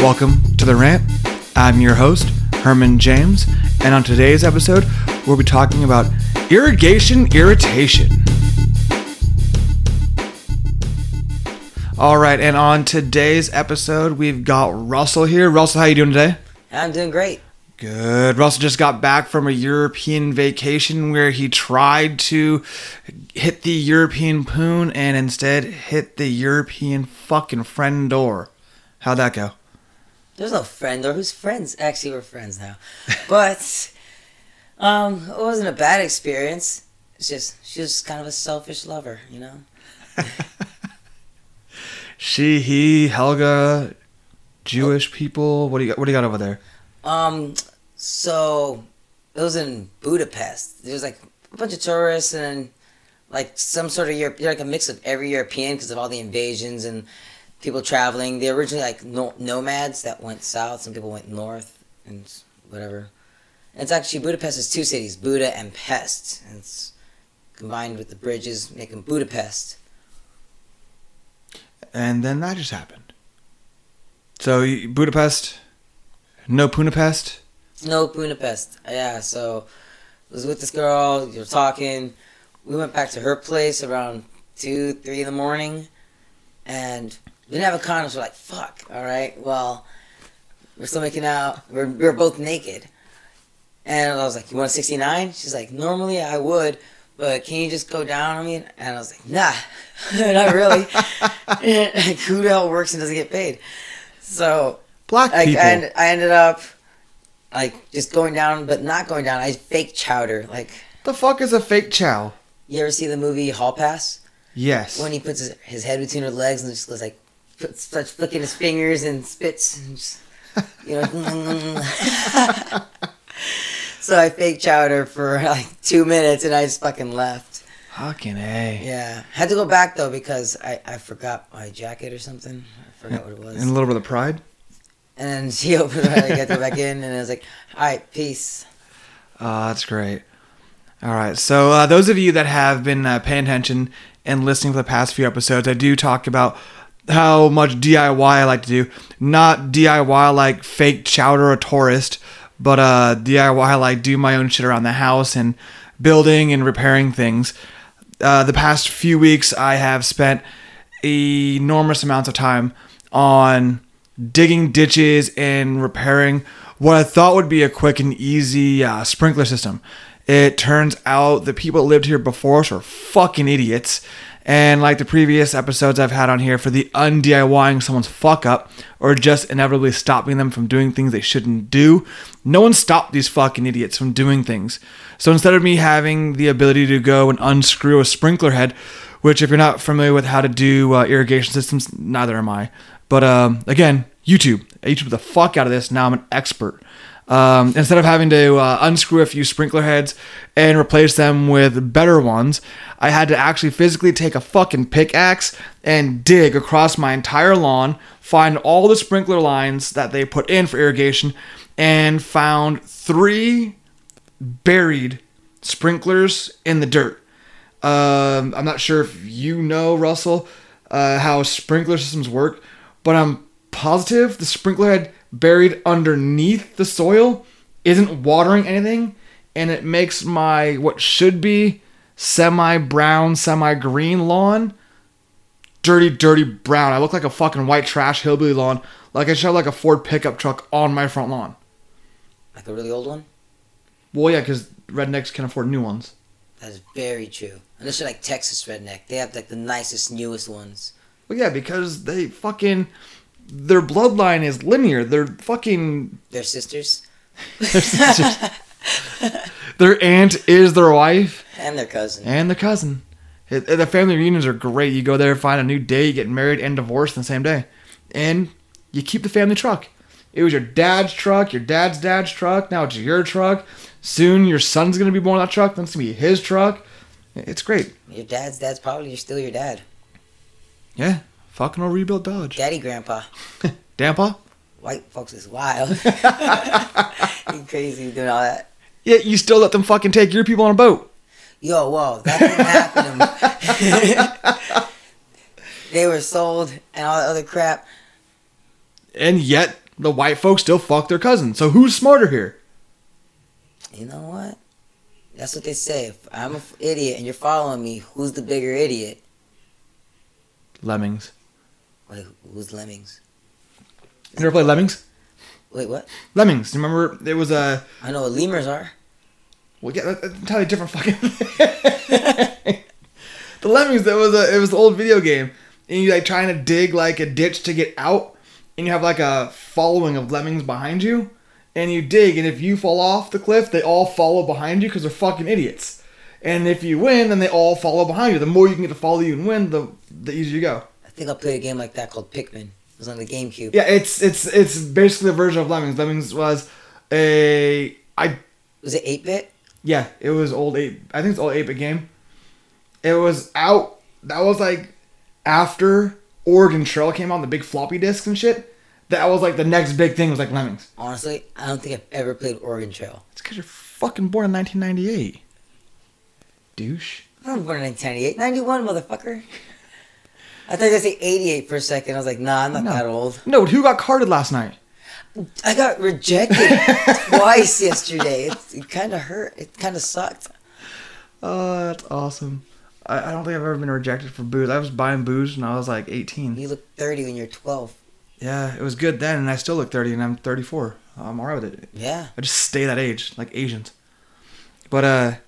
Welcome to The Rant. I'm your host, Herman James, and on today's episode, we'll be talking about irrigation irritation. All right, and on today's episode, we've got Russell here. Russell, how you doing today? I'm doing great. Good. Russell just got back from a European vacation where he tried to hit the European poon and instead hit the European fucking friend door. How'd that go? There's no friend door. Who's friends? Actually, we're friends now. But it wasn't a bad experience. It's just she was kind of a selfish lover, you know? She, he, Helga, Jewish people. What do you got over there? So it was in Budapest. There was like a bunch of tourists and like some sort of Europe, like a mix of every European because of all the invasions and people traveling. They were originally like nomads that went south. Some people went north and whatever. And it's actually Budapest is two cities, Buda and Pest. And it's combined with the bridges making Budapest. And then that just happened. So Budapest. No Punapest? No Punapest. Yeah, so I was with this girl. You were talking. We went back to her place around 2, 3 in the morning. And we didn't have a condom, so we're like, fuck, all right. Well, we're still making out. We're both naked. And I was like, you want a 69? She's like, normally I would, but can you just go down on me? And I was like, nah, not really. Who the hell works and doesn't get paid? So... Black people. I ended up like just going down, but not going down. I fake chowed her. Like, the fuck is a fake chow? You ever see the movie Hall Pass? Yes. When he puts his head between her legs and just goes like, starts flicking his fingers and spits, and just, you know. So I fake chowed her for like 2 minutes, and I just fucking left. Fucking A. Yeah, had to go back though because I forgot my jacket or something. I forgot what it was. And a little bit of pride. And she opened it, I got to go back in, and I was like, all right, peace. That's great. All right, so those of you that have been paying attention and listening for the past few episodes, I do talk about how much DIY I like to do. Not DIY like fake chowder a tourist, but DIY like do my own shit around the house and building and repairing things. The past few weeks, I have spent enormous amounts of time on... digging ditches and repairing what I thought would be a quick and easy sprinkler system. It turns out the people that lived here before us were fucking idiots. And like the previous episodes I've had on here for the un-DIYing someone's fuck up or just inevitably stopping them from doing things they shouldn't do, no one stopped these fucking idiots from doing things. So instead of me having the ability to go and unscrew a sprinkler head, which if you're not familiar with how to do irrigation systems, neither am I. But again, YouTube. I YouTube the fuck out of this. Now I'm an expert. Instead of having to unscrew a few sprinkler heads and replace them with better ones, I had to actually physically take a fucking pickaxe and dig across my entire lawn, find all the sprinkler lines that they put in for irrigation, and found 3 buried sprinklers in the dirt. I'm not sure if you know, Russell, how sprinkler systems work, but I'm positive the sprinkler head buried underneath the soil isn't watering anything, and it makes my what should be semi-brown, semi-green lawn dirty, dirty brown. I look like a fucking white trash hillbilly lawn, like I should have like a Ford pickup truck on my front lawn. Like a really old one? Well, yeah, because rednecks can afford new ones. That is very true. Unless you're like Texas redneck. They have like the nicest, newest ones. Well, yeah, because they fucking... their bloodline is linear. They're fucking... they're sisters. They're sisters. Their aunt is their wife. And their cousin. And their cousin. The family reunions are great. You go there, find a new day, you get married and divorced on the same day. And you keep the family truck. It was your dad's truck, your dad's dad's truck. Now it's your truck. Soon your son's going to be born in that truck. Then it's going to be his truck. It's great. Your dad's dad's probably still your dad. Yeah, fucking old rebuilt Dodge. Daddy grandpa. Grandpa? White folks is wild. You crazy doing all that. Yeah, you still let them fucking take your people on a boat. Yo, whoa, that didn't happen to me. They were sold and all that other crap. And yet, the white folks still fuck their cousins. So who's smarter here? You know what? That's what they say. If I'm an idiot and you're following me, who's the bigger idiot? Lemmings. Wait, who's Lemmings? You ever play Lemmings? Wait, what? Lemmings. You remember? It was a... I know what lemurs are. Well, yeah, that's entirely different fucking thing. The Lemmings, it was an old video game. And you're like trying to dig like a ditch to get out. And you have like a following of lemmings behind you. And you dig. And if you fall off the cliff, they all follow behind you because they're fucking idiots. And if you win, then they all follow behind you. The more you can get to follow you and win, the easier you go. I think I played a game like that called Pikmin. It was on the GameCube. Yeah, it's basically a version of Lemmings. Lemmings was a... Was it 8-bit? Yeah, it was old 8... I think it's old 8-bit game. It was out... That was like after Oregon Trail came out on the big floppy disks and shit. That was like the next big thing was like Lemmings. Honestly, I don't think I've ever played Oregon Trail. It's because you're fucking born in 1998. Douche. I was born in 1998. 91, motherfucker. I thought you were going to say 88 for a second. I was like, nah, I'm not that old. No, who got carded last night? I got rejected twice yesterday. It kind of hurt. It kind of sucked. Oh, that's awesome. I don't think I've ever been rejected for booze. I was buying booze when I was like 18. You look 30 when you're 12. Yeah, it was good then, and I still look 30, and I'm 34. I'm all right with it. Yeah. I just stay that age, like Asians. But,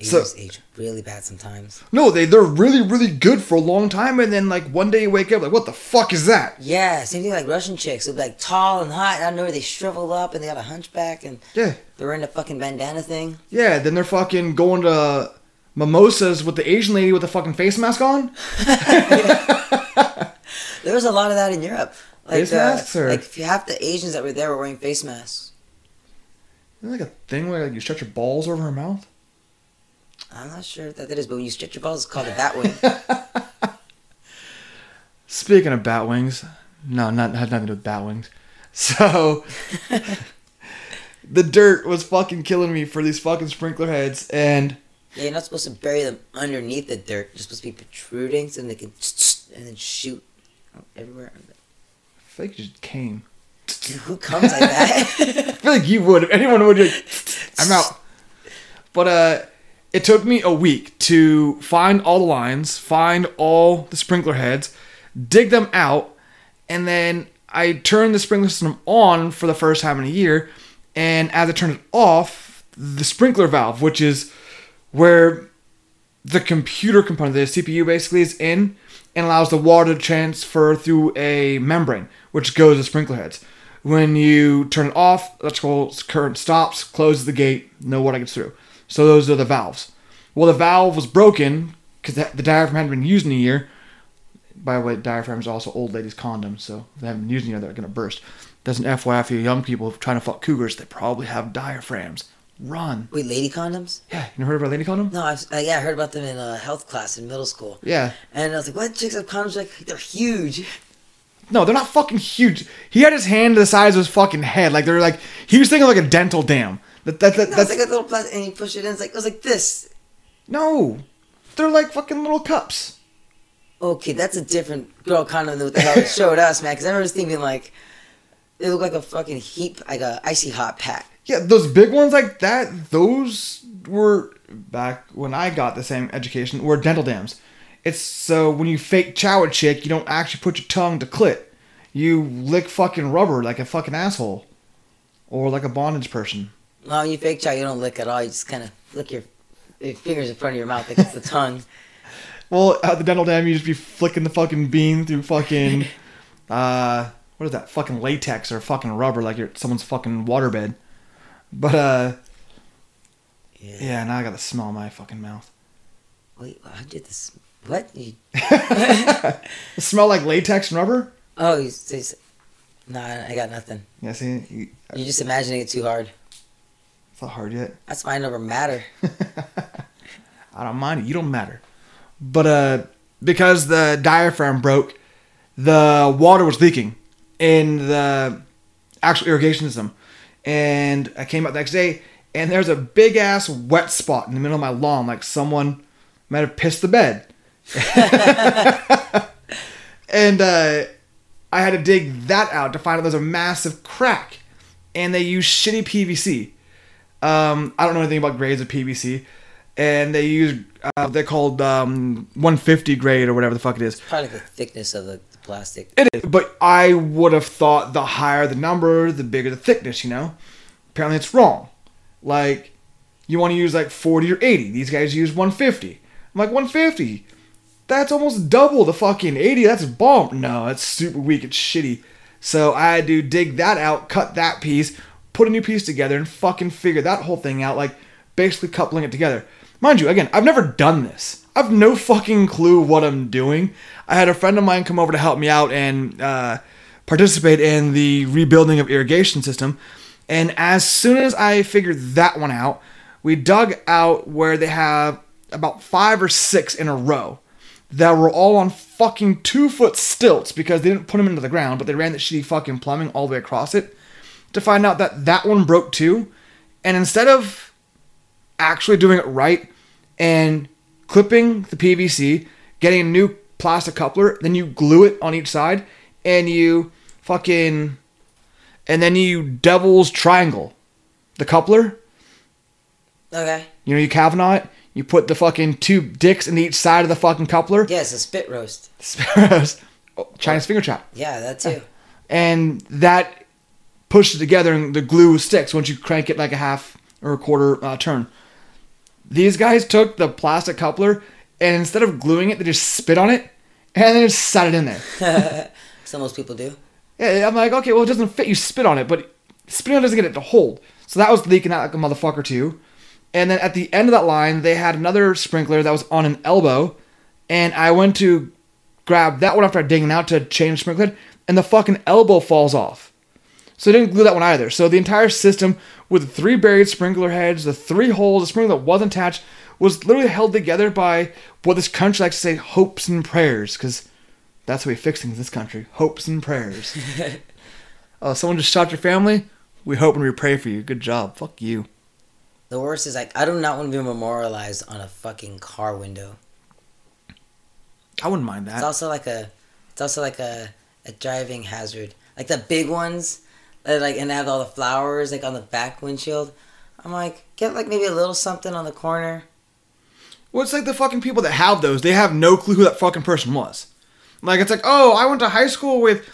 Asians age really bad sometimes. No, they're really, really good for a long time, and then like one day you wake up like, what the fuck is that? Yeah, same thing like Russian chicks. They're like tall and hot, and I don't know where they shrivel up and they got a hunchback and yeah, they're in a fucking bandana thing. Yeah, then they're fucking going to mimosas with the Asian lady with the fucking face mask on. There was a lot of that in Europe. Like, face masks, or like if you have the Asians that were there were wearing face masks. Isn't like a thing where like you stretch your balls over her mouth? I'm not sure if that is, but when you stretch your balls, it's called a bat wing. Speaking of bat wings, no, not had nothing to do with bat wings. So, the dirt was fucking killing me for these fucking sprinkler heads, and yeah, you're not supposed to bury them underneath the dirt. They're supposed to be protruding, so they can and then shoot everywhere. I feel like you just came. Dude, who comes like that? I feel like you would. If anyone would, like, I'm out. But it took me a week to find all the lines, find all the sprinkler heads, dig them out, and then I turned the sprinkler system on for the first time in a year, and as I turned it off, the sprinkler valve, which is where the computer component, the CPU basically, is in and allows the water to transfer through a membrane, which goes to sprinkler heads. When you turn it off, electrical current stops, closes the gate, no water gets through. So those are the valves. Well, the valve was broken because the diaphragm hadn't been used in a year. By the way, diaphragms are also old ladies' condoms, so if they haven't been used in a year, they're going to burst. That's an FYI for you young people trying to fuck cougars. They probably have diaphragms. Run. Wait, lady condoms? Yeah. You never heard about lady condoms? No, I heard about them in health class in middle school. Yeah. And I was like, what? Chicks have condoms? Like, they're huge. No, they're not fucking huge. He had his hand to the size of his fucking head. Like, they're like, he was thinking like a dental dam. That's like a little plastic, and you push it in. It's like, it was like this. No, they're like fucking little cups. Okay, that's a different girl condom than what the hell it showed us, man. Because I was thinking like, they look like a fucking heap, like a icy hot pack. Yeah, those big ones like that. Those were back when I got the same education. Were dental dams. It's so when you fake chow a chick, you don't actually put your tongue to clit. You lick fucking rubber like a fucking asshole, or like a bondage person. No, you fake chow, you don't lick at all. You just kind of flick your fingers in front of your mouth like it's the tongue. Well, at the dental dam, you just be flicking the fucking bean through fucking, what is that? Fucking latex or fucking rubber like you're someone's fucking waterbed. But, yeah, now I got the smell in my fucking mouth. Wait, I did this. What? Smell like latex and rubber? Oh, no, I got nothing. Yeah, see? You're just imagining it too hard. It's not hard yet. That's why I never matter. I don't mind it. You don't matter. But because the diaphragm broke, the water was leaking in the actual irrigation system. And I came out the next day, and there's a big-ass wet spot in the middle of my lawn, like someone might have pissed the bed. And I had to dig that out to find out there's a massive crack, and they use shitty PVC. I don't know anything about grades of PVC, and they use they're called 150 grade or whatever the fuck it is. It's probably the thickness of the plastic. It is, but I would have thought the higher the number, the bigger the thickness. You know, apparently it's wrong. Like, you want to use like 40 or 80. These guys use 150. I'm like, 150. That's almost double the fucking 80. That's a bomb. No, it's super weak. It's shitty. So I had to dig that out, cut that piece, put a new piece together, and fucking figure that whole thing out. Like, basically coupling it together. Mind you, again, I've never done this. I've no fucking clue what I'm doing. I had a friend of mine come over to help me out and participate in the rebuilding of irrigation system. And as soon as I figured that one out, we dug out where they have about 5 or 6 in a row that were all on fucking 2-foot stilts because they didn't put them into the ground, but they ran the shitty fucking plumbing all the way across it, to find out that that one broke too. And instead of actually doing it right and clipping the PVC, getting a new plastic coupler, then you glue it on each side and you fucking... And then you devil's triangle the coupler. Okay. You know, you Kavanaugh it. You put the fucking 2 dicks in each side of the fucking coupler. Yeah, it's a spit roast. Spit roast. Oh, Chinese finger trap. Yeah, that too. And that pushes together and the glue sticks once you crank it like a half or a quarter turn. These guys took the plastic coupler and instead of gluing it, they just spit on it and then just sat it in there. So most people do. Yeah, I'm like, okay, well, it doesn't fit. You spit on it, but spit on it doesn't get it to hold. So that was leaking out like a motherfucker too. And then at the end of that line, they had another sprinkler that was on an elbow. And I went to grab that one after I digging out to change the sprinkler head, and the fucking elbow falls off. So they didn't glue that one either. So the entire system with the 3 buried sprinkler heads, the 3 holes, the sprinkler that wasn't attached, was literally held together by what this country likes to say, hopes and prayers. Because that's how we fix things in this country. Hopes and prayers. Someone just shot your family? We hope and we pray for you. Good job. Fuck you. The worst is, like, I do not want to be memorialized on a fucking car window. I wouldn't mind that. It's also like a driving hazard. Like the big ones, like, and they have all the flowers like on the back windshield. I'm like, get like maybe a little something on the corner. Well, it's like the fucking people that have those. They have no clue who that fucking person was. Like, it's like, oh, I went to high school with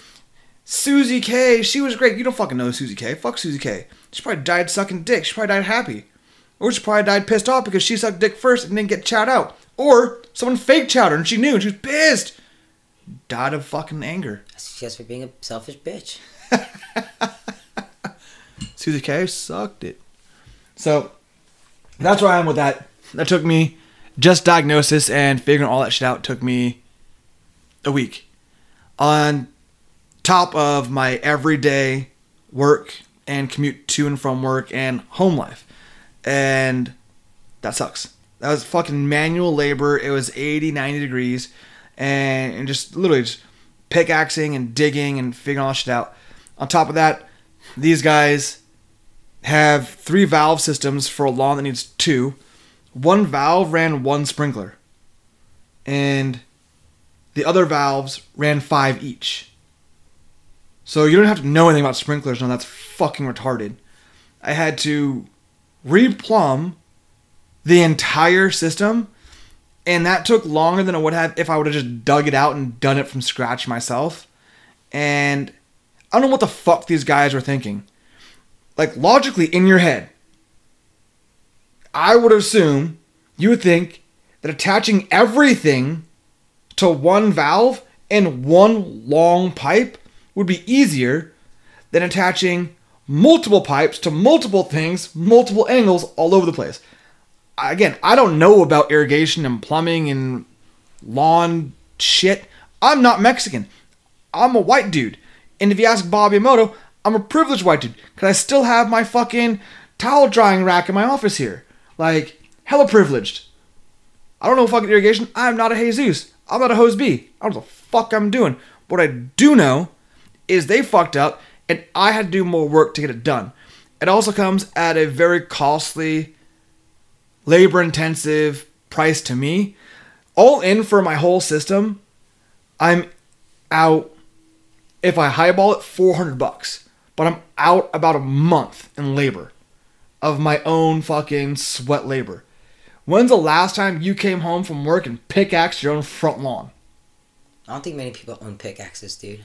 Susie K. She was great. You don't fucking know Susie K. Fuck Susie K. She probably died sucking dick. She probably died happy. Or she probably died pissed off because she sucked dick first and didn't get chowed out. Or someone faked chowed her and she knew and she was pissed. Died of fucking anger. That's just for being a selfish bitch. Susie K sucked it. So that's where I am with that. That took me, just diagnosis and figuring all that shit out took me a week. On top of my everyday work and commute to and from work and home life. And that sucks. That was fucking manual labor. It was 80, 90 degrees. And just literally just pickaxing and digging and figuring all that shit out. On top of that, these guys have 3 valve systems for a lawn that needs 2. 1 valve ran 1 sprinkler. And the other valves ran 5 each. So you don't have to know anything about sprinklers. No, that's fucking retarded. I had to replumb the entire system, and that took longer than it would have if I would have just dug it out and done it from scratch myself. And I don't know what the fuck these guys were thinking. Like, logically, in your head, I would assume you would think that attaching everything to 1 valve and 1 long pipe would be easier than attaching multiple pipes to multiple things, multiple angles, all over the place. Again, I don't know about irrigation and plumbing and lawn shit. I'm not Mexican. I'm a white dude. And if you ask Bob Yamoto, I'm a privileged white dude because I still have my fucking towel drying rack in my office here. Like, hella privileged. I don't know fucking irrigation. I'm not a Jesus. I'm not a hose B. I don't know what the fuck I'm doing. What I do know is they fucked up, and I had to do more work to get it done. It also comes at a very costly, labor-intensive price to me. All in for my whole system, I'm out If I highball it, $400. But I'm out about a month in labor of my own fucking sweat labor. When's the last time you came home from work and pickaxed your own front lawn? I don't think many people own pickaxes, dude.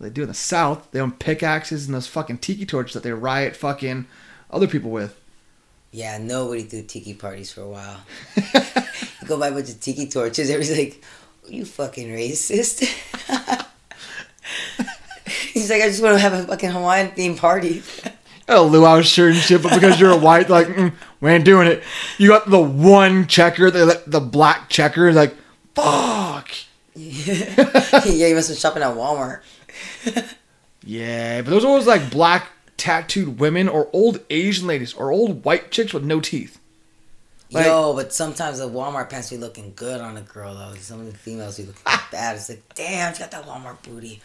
They do in the South. They own pickaxes and those fucking tiki torches that they riot fucking other people with. Yeah, nobody threw tiki parties for a while. You go buy a bunch of tiki torches. Everybody's like, oh, you fucking racist. He's like, I just want to have a fucking Hawaiian themed party. Oh, luau shirt and shit, but because you're a white, like, we ain't doing it. You got the one checker, the black checker, like, fuck. Yeah, you must have been shopping at Walmart. Yeah, but there's always like black tattooed women or old Asian ladies or old white chicks with no teeth. Like, yo, but sometimes the Walmart pants be looking good on a girl, though. Some of the females be looking bad. It's like, damn, she got that Walmart booty.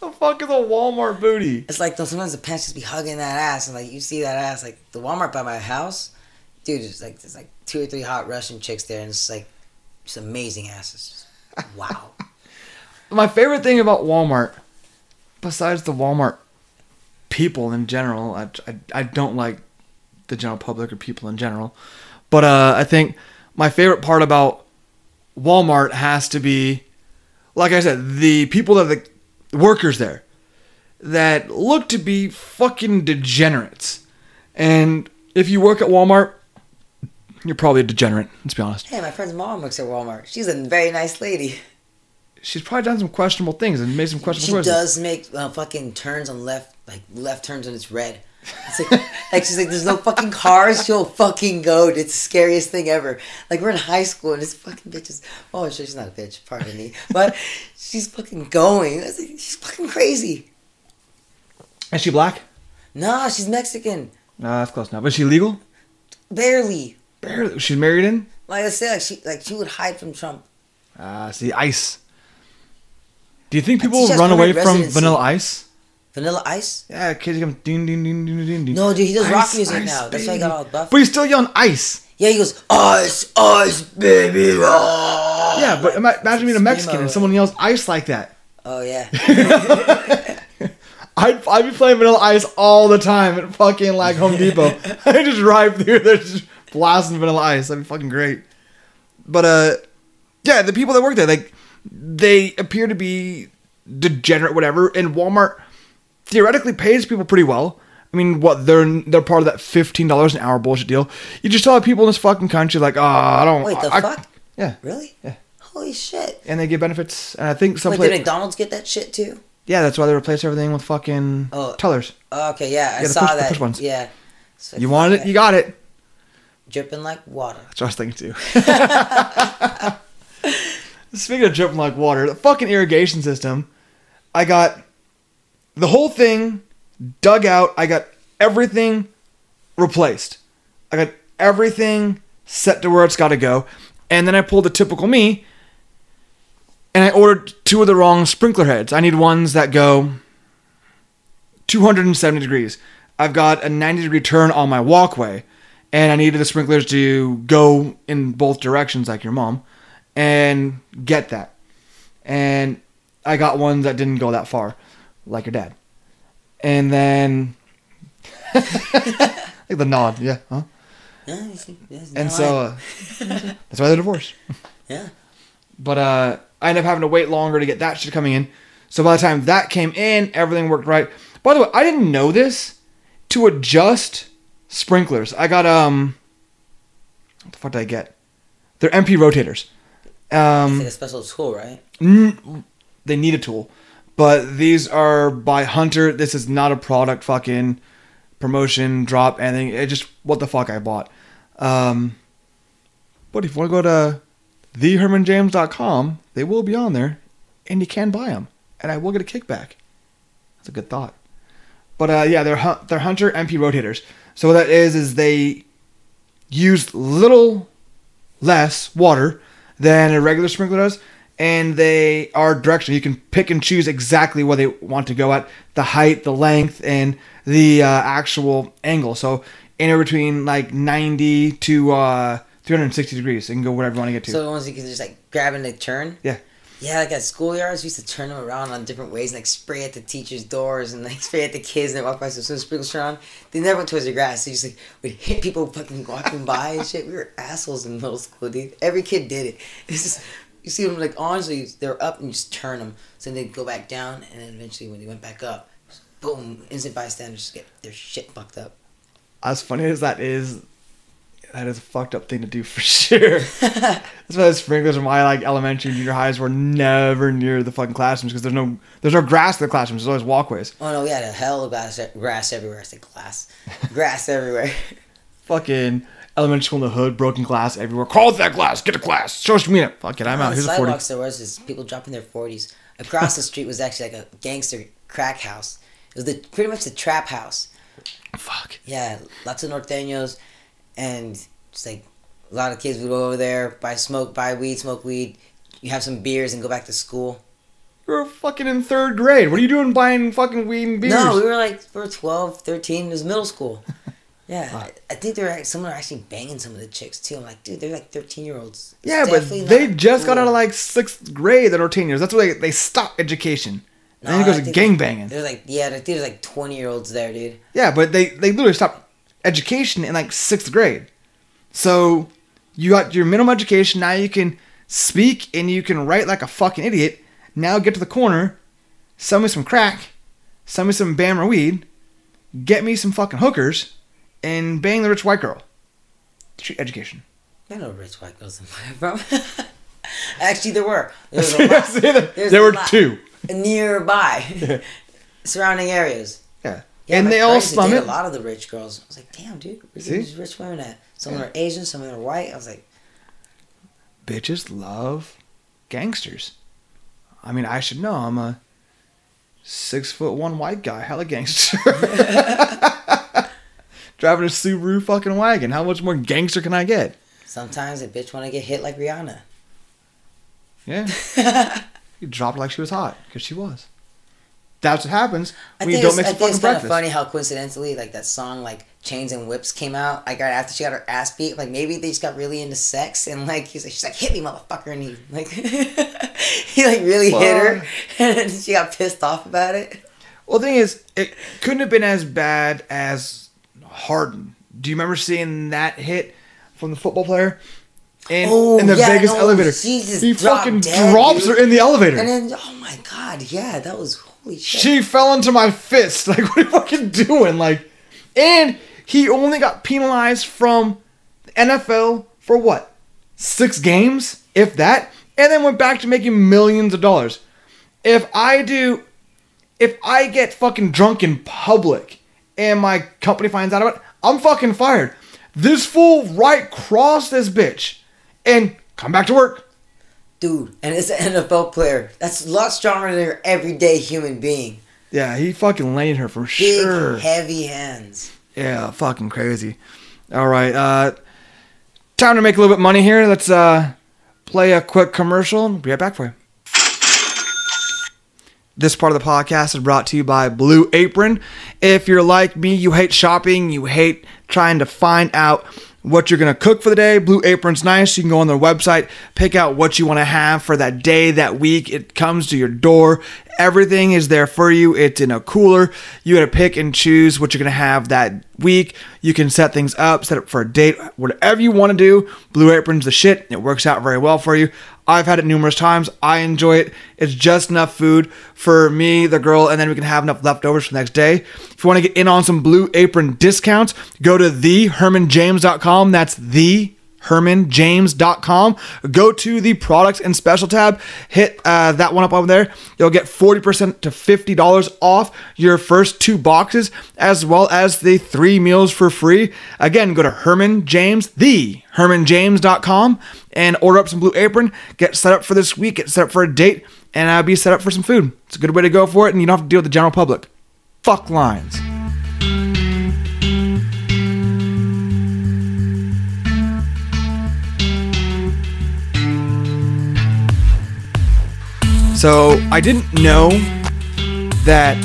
The fuck is a Walmart booty? It's like, though, sometimes the pants just be hugging that ass, and like you see that ass, like the Walmart by my house, dude. It's like there's like 2 or 3 hot Russian chicks there, and it's like just amazing asses. Just, wow. My favorite thing about Walmart, besides the Walmart people in general, I don't like the general public or people in general, but I think my favorite part about Walmart has to be, like I said, the people that are the workers there that look to be fucking degenerates. And if you work at Walmart, you're probably a degenerate, let's be honest. Hey, my friend's mom works at Walmart. She's a very nice lady. She's probably done some questionable things and made some questionable choices. She does make fucking turns on left turns when it's red. It's like, like she's like, there's no fucking cars. She'll fucking go. It's the scariest thing ever. Like, we're in high school and this fucking bitch is, oh, she's not a bitch, pardon me, but she's fucking going. Like, she's fucking crazy. Is she black? No, she's Mexican. No, that's close enough. Is she legal? Barely. She's married in? Like I said, she would hide from Trump. See, ICE. Do you think people run away from Vanilla Ice? Vanilla Ice? Yeah, kids come ding ding ding ding ding ding. No, dude, he does rock music now. That's why he got all buff. But he's still yelling Ice. Yeah, he goes, Ice, Ice, baby. Oh. Yeah, but imagine being a Mexican and someone yells Ice like that. Oh, yeah. I'd be playing Vanilla Ice all the time at fucking like Home Depot. I just drive through there just blasting Vanilla Ice. That'd be fucking great. But, yeah, the people that work there, like, they appear to be degenerate, whatever. And Walmart theoretically pays people pretty well. I mean, what, they're part of that $15 an hour bullshit deal. You just tell people in this fucking country, like, oh, I don't... Wait, fuck? Yeah. Really? Yeah. Holy shit. And they get benefits. And I think some place... Wait, did McDonald's get that shit too? Yeah, that's why they replace everything with fucking tellers. Oh, okay, yeah, I saw that. The push ones. Yeah. So you wanted it, you got it. Dripping like water. That's what I was thinking too. Speaking of dripping like water, the fucking irrigation system, I got the whole thing dug out. I got everything replaced. I got everything set to where it's got to go. And then I pulled the typical me, and I ordered 2 of the wrong sprinkler heads. I need ones that go 270 degrees. I've got a 90-degree turn on my walkway, and I needed the sprinklers to go in both directions like your mom. And get that. And I got ones that didn't go that far, like your dad. And then, like the nod, yeah, huh? Yeah, and so, that's why they're divorced. Yeah. But I ended up having to wait longer to get that shit coming in. So by the time that came in, everything worked right. By the way, I didn't know this. To adjust sprinklers, I got, what the fuck did I get? They're MP Rotators. It's like a special tool, right? They need a tool. But these are by Hunter. This is not a product fucking promotion, drop, anything. It just, what the fuck I bought. But if you want to go to thehermanjames.com, they will be on there. And you can buy them. And I will get a kickback. That's a good thought. But yeah, they're Hunter MP Rotators. So what that is they use little less water than a regular sprinkler does, and they are directional. You can pick and choose exactly where they want to go at, the height, the length, and the actual angle. So anywhere between like 90 to 360 degrees. They can go wherever you want to get to. So the ones you can just like grab and they turn? Yeah. Yeah, like at schoolyards, we used to turn them around on different ways and like spray at the teachers' doors and like spray at the kids and they walk by. So as sprinkles turn on, they never went towards the grass. So you just like would hit people fucking walking by and shit. We were assholes in middle school, dude. Every kid did it. It's just, you see them like honestly, they're up and you just turn them. So then they'd go back down and then eventually when they went back up, boom, innocent bystanders get their shit fucked up. As funny as that is a fucked up thing to do for sure. That's why the sprinklers in my like elementary and junior highs were never near the fucking classrooms because there's no grass in the classrooms. There's always walkways. Oh no, we had a hell of grass everywhere. I said glass. Grass everywhere. Fucking elementary school in the hood, broken glass everywhere. Call that glass. Get a glass. Show us your meetup. Fuck it, I'm out. Here's a 40. On the sidewalks there was just people dropping their 40s. Across the street was actually like a gangster crack house. It was pretty much the trap house. Fuck. Yeah, lots of norteños. And just like a lot of kids would go over there, buy weed, smoke weed, you have some beers and go back to school. You're fucking in third grade. What are you doing buying fucking weed and beers? No, we were 12, 13. It was middle school. Yeah. I think someone actually banging some of the chicks too. I'm like, dude, they're like 13-year-olds. Yeah, but they just got out of like 6th grade, they're 13 years. That's where they stopped education. And then it goes to gang banging. There's like, yeah, I think there's like 20-year-olds there, dude. Yeah, but they literally stopped education in like 6th grade. So you got your minimum education. Now you can speak and you can write like a fucking idiot. Now get to the corner, sell me some crack, sell me some bam or weed, get me some fucking hookers, and bang the rich white girl. Education. I know rich white girls in my room. Actually, there were. There were two nearby, yeah. Surrounding areas. Yeah. Yeah, and they all slum it. A lot of the rich girls. I was like, damn, dude. Where's these rich women at? Some of them are Asian, some of them are white. I was like... Bitches love gangsters. I mean, I should know. I'm a 6'1" white guy. Hella gangster. Driving a Subaru fucking wagon. How much more gangster can I get? Sometimes a bitch want to get hit like Rihanna. Yeah. You dropped like she was hot. Because she was. That's what happens when you don't mix the fucking breakfast. I think it's kind of funny how coincidentally, like, that song, like, Chains and Whips came out, like, right after she got her ass beat. Like, maybe they just got really into sex, and, like, she's like, hit me, motherfucker, and he, like, he, like, really hit her, and she got pissed off about it. Well, the thing is, it couldn't have been as bad as Harden. Do you remember seeing that hit from the football player? In the Vegas elevator. He fucking drops her in the elevator. And then, oh, my God, yeah, that was... Holy shit. She fell into my fist. Like, what are you fucking doing? Like, and he only got penalized from the NFL for what? 6 games, if that, and then went back to making millions of dollars. If I get fucking drunk in public and my company finds out about it, I'm fucking fired. This fool right crossed this bitch and come back to work. Dude, and it's an NFL player. That's a lot stronger than your everyday human being. Yeah, he fucking laid her for sure. Big, heavy hands. Yeah, fucking crazy. All right, time to make a little bit of money here. Let's play a quick commercial and be right back for you. This part of the podcast is brought to you by Blue Apron. If you're like me, you hate shopping, you hate trying to find out what you're going to cook for the day. Blue Apron's nice. You can go on their website, pick out what you want to have for that day, that week. It comes to your door. Everything is there for you. It's in a cooler. You got to pick and choose what you're going to have that week. You can set things up, set it for a date, whatever you want to do. Blue Apron's the shit. It works out very well for you. I've had it numerous times. I enjoy it. It's just enough food for me, the girl, and then we can have enough leftovers for the next day. If you want to get in on some Blue Apron discounts, go to thehermanjames.com. That's thehermanjames.com. Go to the products and special tab. Hit that one up over there. You'll get 40% to $50 off your first 2 boxes, as well as the 3 meals for free. Again, go to Herman James, thehermanjames.com, and order up some Blue Apron. Get set up for this week. Get set up for a date, and be set up for some food. It's a good way to go for it, and you don't have to deal with the general public. Fuck lines. So I didn't know that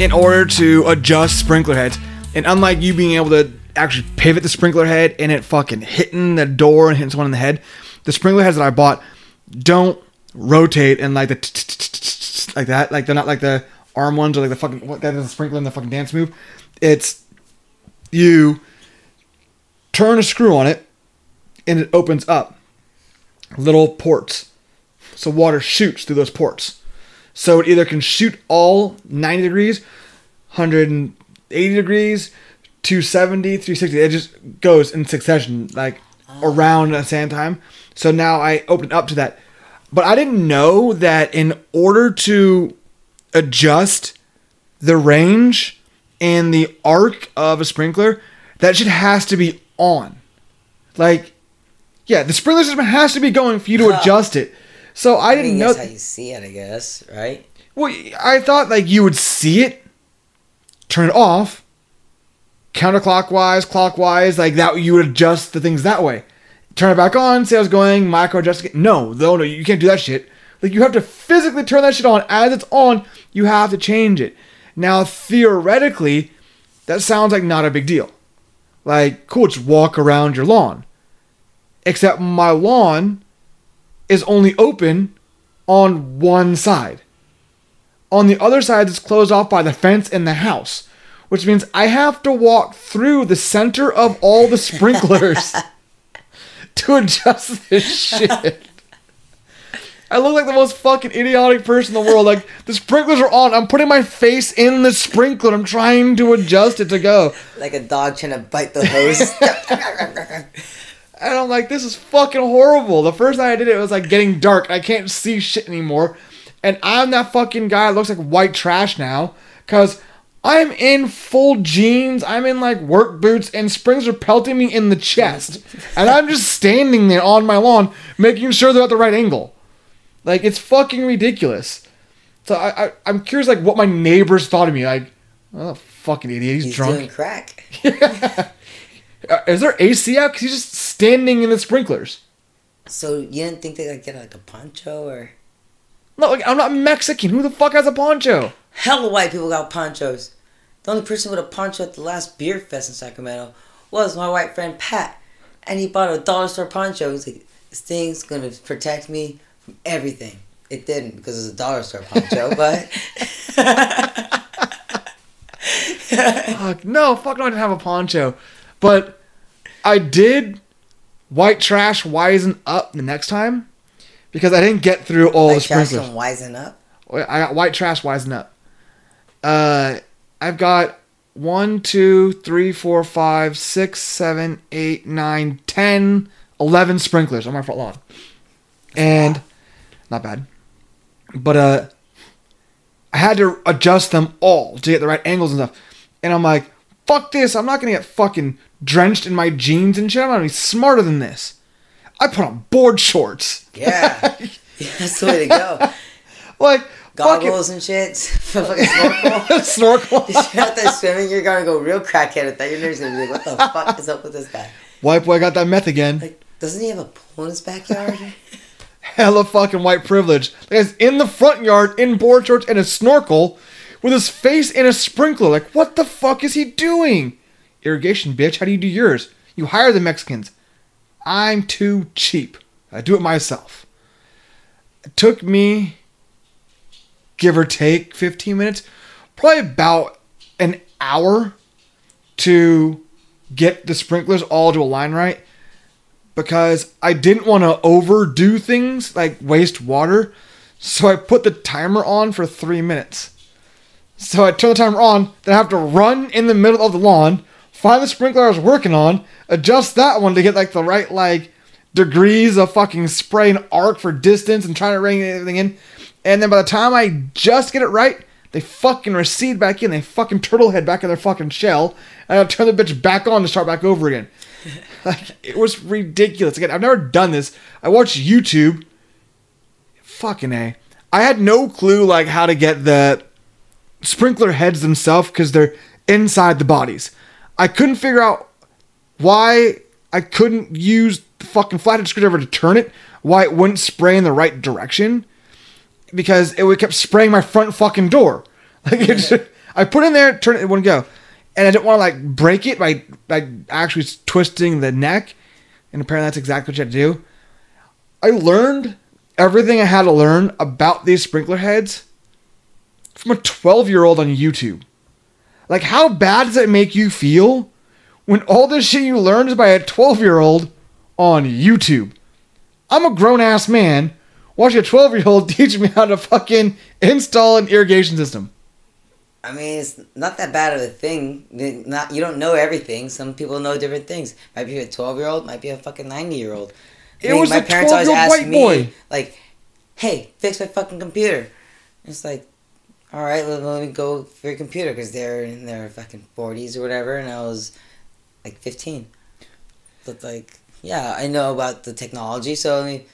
in order to adjust sprinkler heads, and unlike you being able to actually pivot the sprinkler head and it fucking hitting the door and hitting someone in the head, the sprinkler heads that I bought don't rotate and like the like that, like they're not like the arm ones or like the fucking what that is a sprinkler in the fucking dance move. It's you turn a screw on it and it opens up little ports, so water shoots through those ports. So it either can shoot all 90 degrees, 180 degrees, 270, 360. It just goes in succession, like around the same time. So now I opened up to that. But I didn't know that in order to adjust the range and the arc of a sprinkler, that shit has to be on. Like, yeah, the sprinkler system has to be going for you to adjust it. So I didn't know. That's how you see it, I guess, right? Well, I thought like you would see it, turn it off, counterclockwise, clockwise, like that. You would adjust the things that way. Turn it back on, see how it's going, micro adjust it. No, you can't do that shit. Like you have to physically turn that shit on. As it's on, you have to change it. Now, theoretically, that sounds like not a big deal. Like, cool, just walk around your lawn. Except my lawn is only open on one side. On the other side, it's closed off by the fence and the house, which means I have to walk through the center of all the sprinklers to adjust this shit. I look like the most fucking idiotic person in the world. Like, the sprinklers are on. I'm putting my face in the sprinkler. I'm trying to adjust it to go. Like a dog trying to bite the hose. And I'm like, this is fucking horrible. The first night I did it, it was like getting dark. I can't see shit anymore. And I'm that fucking guy that looks like white trash now. Because I'm in full jeans. I'm in like work boots. And springs are pelting me in the chest. And I'm just standing there on my lawn making sure they're at the right angle. Like, it's fucking ridiculous. So I'm curious, like, what my neighbors thought of me. Like, oh, fucking idiot. He's drunk. Doing crack. Yeah. Is there AC out? Because he's just standing in the sprinklers. So you didn't think they could get, like, a poncho or... No, like, I'm not Mexican. Who the fuck has a poncho? Hella white people got ponchos. The only person with a poncho at the last beer fest in Sacramento was my white friend Pat. And he bought a dollar store poncho. He's like, this thing's going to protect me from everything. It didn't, because it was a dollar store poncho, but... Fuck, no, fuck no, I didn't have a poncho. But I did white trash wisen up the next time, because I didn't get through all the sprinklers. White trash wisen up? I got white trash wisen up. I've got 1, 2, 3, 4, 5, 6, 7, 8, 9, 10, 11 sprinklers on my front lawn. And... Wow. Not bad. But I had to adjust them all to get the right angles and stuff. And I'm like, fuck this. I'm not going to get fucking drenched in my jeans and shit. I'm going to be smarter than this. I put on board shorts. Yeah. Yeah, that's the way to go. Like, goggles and shit. Fucking snorkel. Snorkel. If you're out there swimming, you're going to go real crackhead at that. Your neighbor's going to be like, what the fuck is up with this guy? White boy got that meth again. Like, doesn't he have a pool in his backyard? Hella fucking white privilege. Like, it's in the front yard, in board shorts, and a snorkel, with his face in a sprinkler. Like, what the fuck is he doing? Irrigation, bitch. How do you do yours? You hire the Mexicans. I'm too cheap. I do it myself. It took me, give or take, 15 minutes. Probably about an hour to get the sprinklers all to align right. Because I didn't want to overdo things, like waste water. So I put the timer on for 3 minutes. So I turn the timer on, then I have to run in the middle of the lawn, find the sprinkler I was working on, adjust that one to get like the right like degrees of fucking spray and arc for distance and trying to rein everything in. And then by the time I just get it right, they fucking recede back in. They fucking turtle head back in their fucking shell. And I turn the bitch back on to start back over again. Like, it was ridiculous. Again, I've never done this. I watched YouTube. Fucking A. I had no clue, like, how to get the sprinkler heads themselves because they're inside the bodies. I couldn't figure out why I couldn't use the fucking flathead screwdriver to turn it, why it wouldn't spray in the right direction, because it would kept spraying my front fucking door. Like, it just, I put it in there, turn it, it wouldn't go. And I didn't want to, like, break it by, like, actually twisting the neck. And apparently that's exactly what you had to do. I learned everything I had to learn about these sprinkler heads from a 12-year-old on YouTube. Like, how bad does it make you feel when all this shit you learned is by a 12-year-old on YouTube? I'm a grown-ass man watching a 12-year-old teach me how to fucking install an irrigation system. I mean, it's not that bad of a thing. You don't know everything. Some people know different things. Might be a 12-year-old, might be a fucking 90-year-old. It was my parents always asked me, like, hey, fix my fucking computer. It's like, all right, let me go for your computer, because they're in their fucking 40s or whatever, and I was like 15. But like, yeah, I know about the technology, so I mean,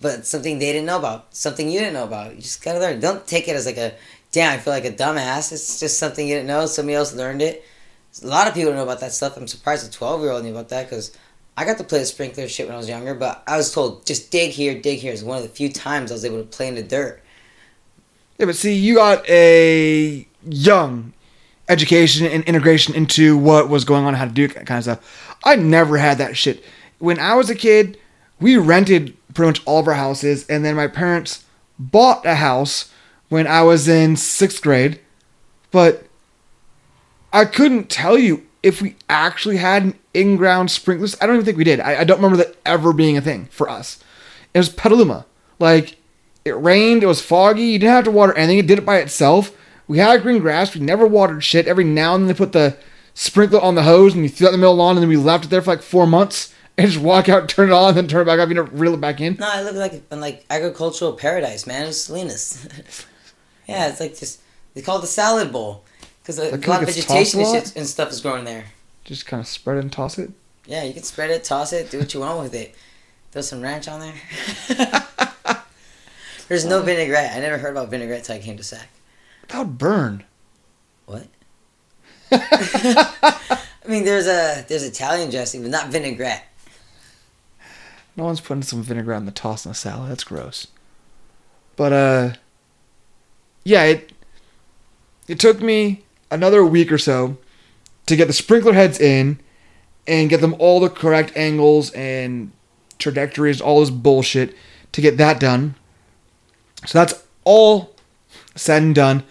but something they didn't know about, something you didn't know about. You just gotta learn. Don't take it as like a, damn, I feel like a dumbass. It's just something you didn't know. Somebody else learned it. A lot of people know about that stuff. I'm surprised a 12-year-old knew about that, because I got to play the sprinkler shit when I was younger, but I was told, just dig here. It's one of the few times I was able to play in the dirt. Yeah, but see, you got a young education and integration into what was going on, how to do that kind of stuff. I never had that shit. When I was a kid, we rented pretty much all of our houses, and then my parents bought a house when I was in 6th grade, but I couldn't tell you if we actually had an in-ground sprinkler. I don't even think we did. I don't remember that ever being a thing for us. It was Petaluma. Like, it rained, it was foggy, you didn't have to water anything, it did it by itself. We had green grass, we never watered shit. Every now and then they put the sprinkler on the hose and we threw it in the middle of the lawn, and then we left it there for like 4 months and just walk out, turn it on, then turn it back off, you know, reel it back in. No, I look like agricultural paradise, man. It was Salinas. Yeah, it's like just, they call it the salad bowl. Because a lot of vegetation and stuff is growing there. Just kind of spread it and toss it? Yeah, you can spread it, toss it, do what you want with it. Throw some ranch on there. There's no vinaigrette. I never heard about vinaigrette until I came to SAC. That would burn. What? I mean, there's Italian dressing, but not vinaigrette. No one's putting some vinaigrette on the toss in a salad. That's gross. But, yeah, it took me another week or so to get the sprinkler heads in and get them all the correct angles and trajectories, all this bullshit, to get that done. So that's all said and done.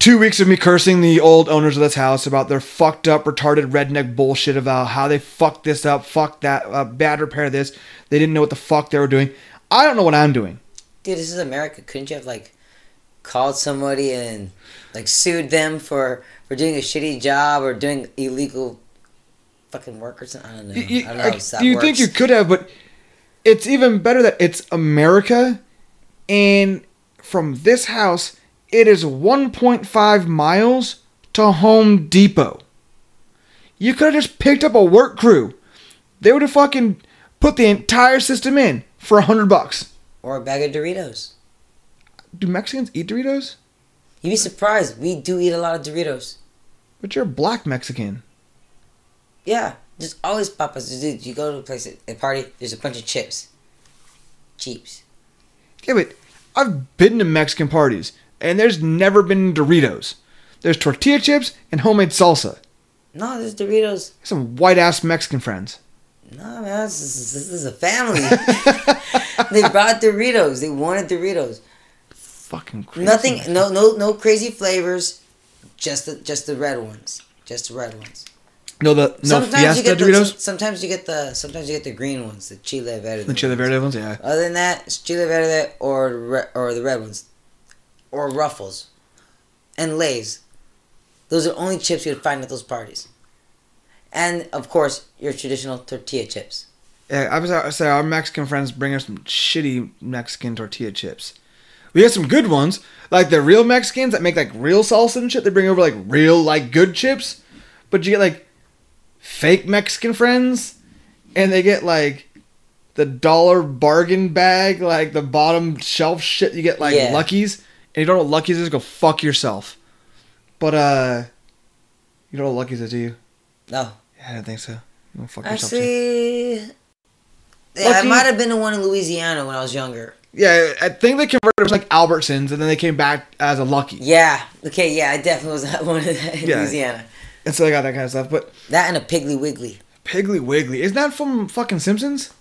2 weeks of me cursing the old owners of this house about their fucked up, retarded redneck bullshit about how they fucked this up, fucked that, bad repair this. They didn't know what the fuck they were doing. I don't know what I'm doing. Dude, this is America. Couldn't you have, like, called somebody and like sued them for doing a shitty job or doing illegal fucking work or something? I don't know. I don't know how that works. Think you could have, but it's even better that it's America, and from this house it is 1.5 miles to Home Depot. You could have just picked up a work crew. They would have fucking put the entire system in for $100. Or a bag of Doritos. Do Mexicans eat Doritos? You'd be surprised. We do eat a lot of Doritos. But you're a black Mexican. Yeah. There's always papas. Dude, you go to a place at a party, there's a bunch of chips. Cheeps. Yeah, but I've been to Mexican parties, and there's never been Doritos. There's tortilla chips and homemade salsa. No, there's Doritos. Some white-ass Mexican friends. No, man, this is a family. They brought Doritos. They wanted Doritos. Fucking crazy. Nothing, no crazy flavors, just the red ones, No Fiesta Doritos. Sometimes you get the green ones, the Chile Verde. The Chile Verde ones, yeah. Other than that, it's Chile Verde or the red ones, or Ruffles, and Lay's. Those are the only chips you'd find at those parties, and of course your traditional tortilla chips. Yeah, I was gonna say our Mexican friends bring us some shitty Mexican tortilla chips. We have some good ones, like the real Mexicans that make like real salsa and shit. They bring over like real, like good chips, but you get like fake Mexican friends, and they get like the dollar bargain bag, like the bottom shelf shit. You get like Lucky's, and you don't know what Lucky's is. Go fuck yourself. But you don't know what Lucky's is, do you? No, yeah, I don't think so. Go fuck yourself. Actually, yeah, I might have been to one in Louisiana when I was younger. Yeah, I think they converted it was like Albertsons, and then they came back as a Lucky. Yeah. Okay, yeah, I definitely was at one of that in Louisiana. And so they got that kind of stuff. But that and a Piggly Wiggly. Isn't that from fucking Simpsons?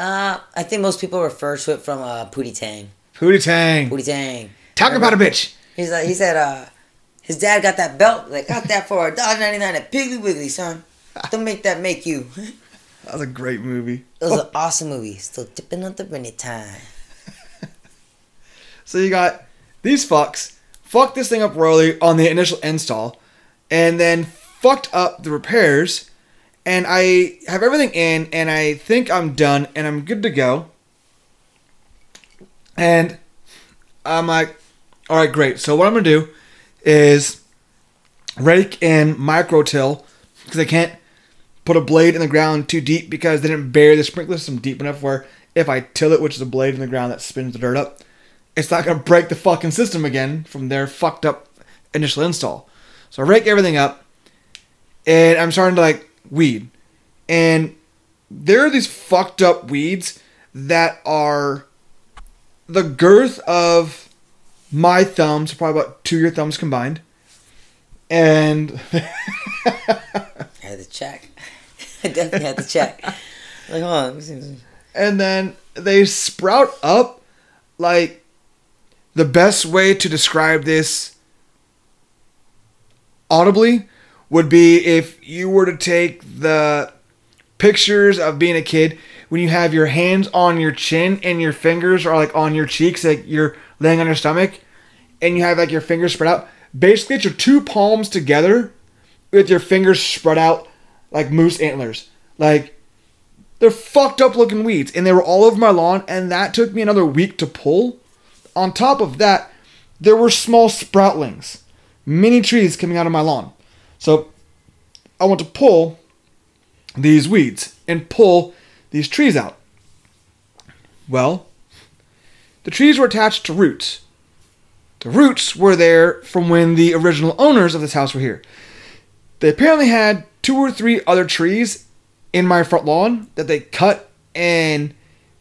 I think most people refer to it from Pootie Tang. Pootie Tang. Pootie Tang. Talk about a bitch. He's like, he said his dad got that belt. Like, got that for $1.99 at Piggly Wiggly, son. Don't make that make you. That was a great movie. It was an awesome movie. Still dipping on the many time. So you got these fucks. Fucked this thing up royally on the initial install. And then fucked up the repairs. And I have everything in. And I think I'm done. And I'm good to go. And I'm like, alright, great. So what I'm going to do is rake and microtill. Because I can't put a blade in the ground too deep. Because they didn't bury the sprinkler system deep enough where if I till it, which is a blade in the ground that spins the dirt up, it's not going to break the fucking system again from their fucked up initial install. So I rake everything up, and I'm starting to, like, weed. And there are these fucked up weeds that are the girth of my thumbs, probably about two of your thumbs combined. And I had to check. I definitely had to check. Like, hold on. And then they sprout up, like, the best way to describe this audibly would be if you were to take the pictures of being a kid when you have your hands on your chin and your fingers are like on your cheeks, like you're laying on your stomach and you have like your fingers spread out. Basically, it's your two palms together with your fingers spread out like moose antlers. Like, they're fucked up looking weeds, and they were all over my lawn, and that took me another week to pull. On top of that, there were small sproutlings, mini trees coming out of my lawn. So I want to pull these weeds and pull these trees out. Well, the trees were attached to roots. The roots were there from when the original owners of this house were here. They apparently had two or three other trees in my front lawn that they cut and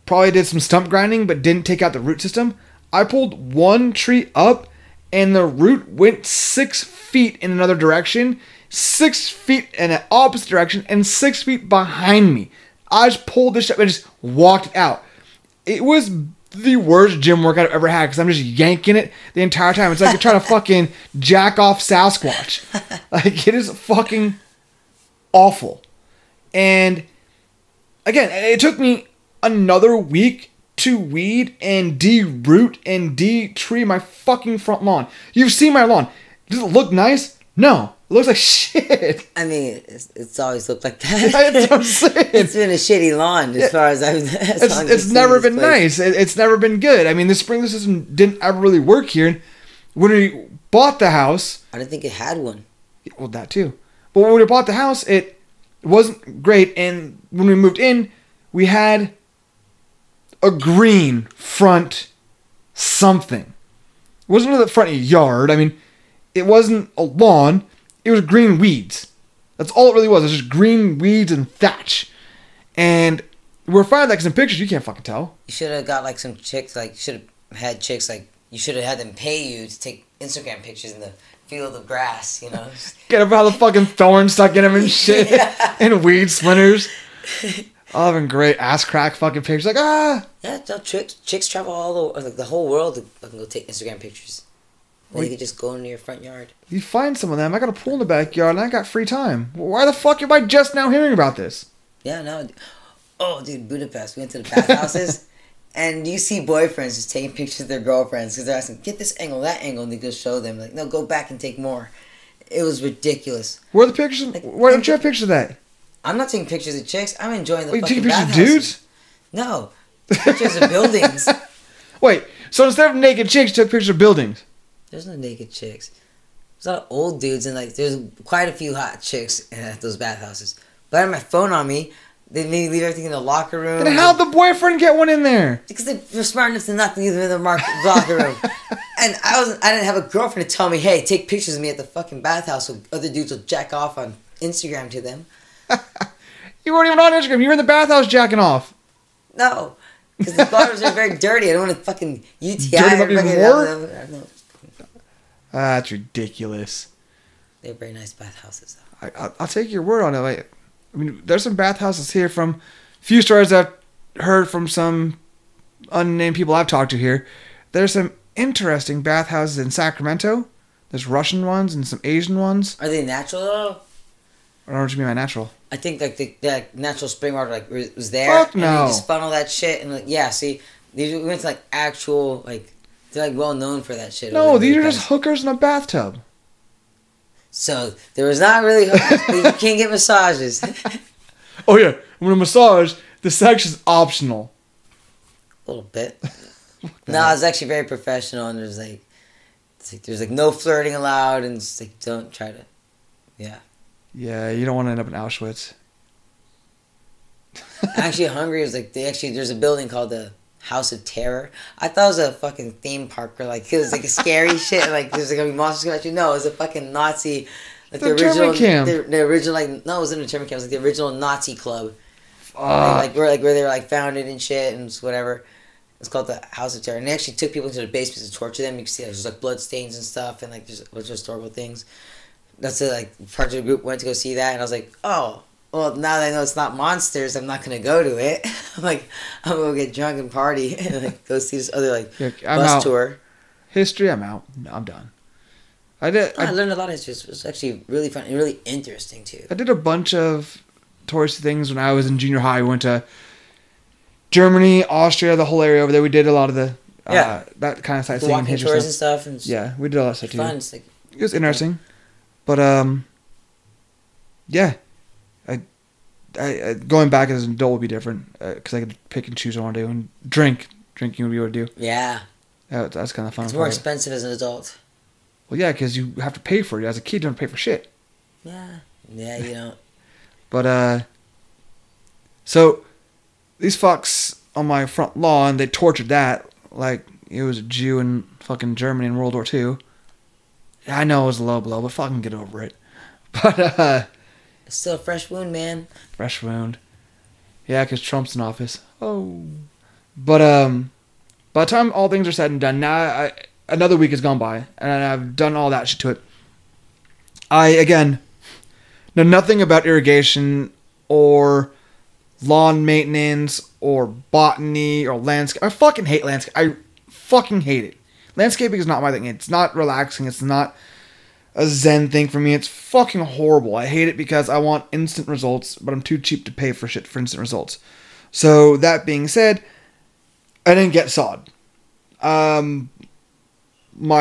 probably did some stump grinding but didn't take out the root system. I pulled one tree up, and the root went 6 feet in another direction, 6 feet in the opposite direction, and 6 feet behind me. I just pulled this up and just walked it out. It was the worst gym workout I've ever had because I'm just yanking it the entire time. It's like you're trying to fucking jack off Sasquatch. Like, it is fucking awful. And, again, it took me another week to weed and de-root and de-tree my fucking front lawn. You've seen my lawn. Does it look nice? No. It looks like shit. I mean, it's always looked like that. That's what I'm saying. It's been a shitty lawn as far as I've... It's never been nice. It's never been good. I mean, the sprinkler system didn't ever really work here. And when we bought the house... I didn't think it had one. Well, that too. But when we bought the house, it wasn't great. And when we moved in, we had a green front something. It wasn't really the front yard. I mean, it wasn't a lawn. It was green weeds. That's all it really was. It was just green weeds and thatch. And we're finding that in pictures. You can't fucking tell. You should have got like some chicks. Like, you should have had chicks. Like, you should have had them pay you to take Instagram pictures in the field of grass, you know. Get up how the fucking thorns stuck in them and shit. Yeah. And weed splinters. All having great ass crack fucking pictures. Like, ah. Yeah, no, chicks travel all over, like, the whole world to fucking go take Instagram pictures. Or you could just go into your front yard. You find some of them. I got a pool in the backyard and I got free time. Why the fuck am I just now hearing about this? Yeah, no. Oh, dude, Budapest. We went to the bathhouses. And you see boyfriends just taking pictures of their girlfriends because they're asking, get this angle, that angle. And they go show them. Like, no, go back and take more. It was ridiculous. Where are the pictures? Like, why don't you have pictures of that? I'm not taking pictures of chicks. I'm enjoying the fucking bathhouses. Wait, you taking pictures of dudes? No. Pictures of buildings. Wait, so instead of naked chicks, you took pictures of buildings? There's no naked chicks. There's a lot of old dudes, and like, there's quite a few hot chicks at those bathhouses. But I had my phone on me. They made me leave everything in the locker room. Then how'd the boyfriend get one in there? Because they were smart enough to not leave them in the locker room. And I didn't have a girlfriend to tell me, hey, take pictures of me at the fucking bathhouse so other dudes will jack off on Instagram to them. You weren't even on Instagram. You were in the bathhouse jacking off. No, because the waters are very dirty. I don't want to fucking UTI. Dirty more? That's ridiculous. They're very nice bathhouses, though. I'll take your word on it. Like, I mean, there's some bathhouses here from a few stores that heard from some unnamed people I've talked to here, there's some interesting bathhouses in Sacramento. There's Russian ones and some Asian ones. Are they natural though? I don't know what you mean by natural. I think like the natural spring water like was there. Fuck no. And they just funnel that shit and like, yeah, see, these we went to like actual like they're like well known for that shit. No, these are just hookers in a bathtub. So there was not really hookers, but you can't get massages. Oh yeah, when a massage, the sex is optional. A little bit. No, it's actually very professional, and there's like, it's like there's like no flirting allowed, and it's like don't try to, yeah. Yeah, you don't want to end up in Auschwitz. Actually, Hungary is like they actually there's a building called the House of Terror. I thought it was a fucking theme park where like it was like a scary shit, like there's like gonna be monsters coming at you. No, it was a fucking Nazi, like the original, camp. The original like no, it was in a German camp. It was like the original Nazi club, like where they were like founded and shit and whatever. It's called the House of Terror. And they actually took people into the basements to torture them. You can see there's like blood stains and stuff and like there's a bunch of historical things. That's it, like part of the group went to go see that and I was like, oh, well now that I know it's not monsters, I'm not gonna go to it. I'm like, I'm gonna get drunk and party and like go see this other like bus tour. History, I'm out. No, I'm done. I learned a lot of history. It was actually really fun and really interesting too. I did a bunch of touristy things when I was in junior high. I went to Germany, Austria, the whole area over there. We did a lot of the that kind of sightseeing, walking and tours and stuff. And yeah, we did a lot of stuff fun. Too. It's like, it was interesting, but yeah, I going back as an adult would be different because I could pick and choose what I want to do and drinking would be what I do. Yeah, that's kind of fun. It's more expensive as an adult. Well, yeah, because you have to pay for it. As a kid, you don't pay for shit. Yeah, yeah, you don't. But so. These fucks on my front lawn, they tortured that like it was a Jew in fucking Germany in World War II. I know it was a low blow, but fucking get over it. But it's still a fresh wound, man. Fresh wound. Yeah, because Trump's in office. Oh. But by the time all things are said and done, now another week has gone by, and I've done all that shit to it. I, again, know nothing about irrigation or lawn maintenance or botany or landscape. I fucking hate landscape. I fucking hate it. Landscaping is not my thing. It's not relaxing. It's not a zen thing for me. It's fucking horrible. I hate it because I want instant results, but I'm too cheap to pay for shit for instant results. So that being said, I didn't get sod. My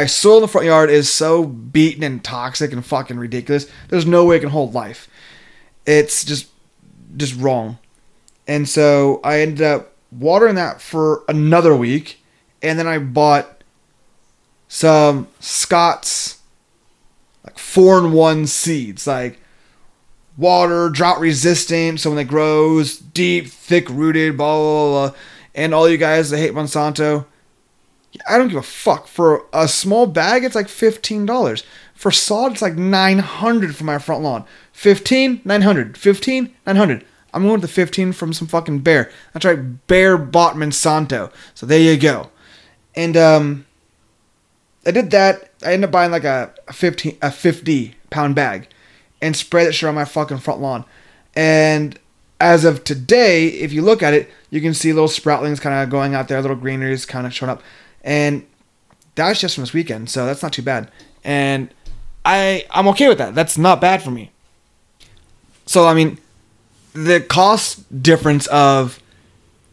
soil in the front yard is so beaten and toxic and fucking ridiculous. There's no way it can hold life. It's just wrong. And so I ended up watering that for another week. And then I bought some Scots like 4-in-1 seeds. Like water, drought resistant. So when it grows, deep, thick rooted, blah, blah, blah. And all you guys that hate Monsanto, I don't give a fuck. For a small bag, it's like $15. For sod, it's like $900 for my front lawn. $15, $900. $15, $900. I'm going with the 15 from some fucking bear. That's right, Bear bought Monsanto. So there you go. And I did that. I ended up buying like a 50-pound bag and spread that shit on my fucking front lawn. And as of today, if you look at it, you can see little sproutlings kind of going out there, little greeneries kind of showing up. And that's just from this weekend, so that's not too bad. And I'm okay with that. That's not bad for me. So, I mean, the cost difference of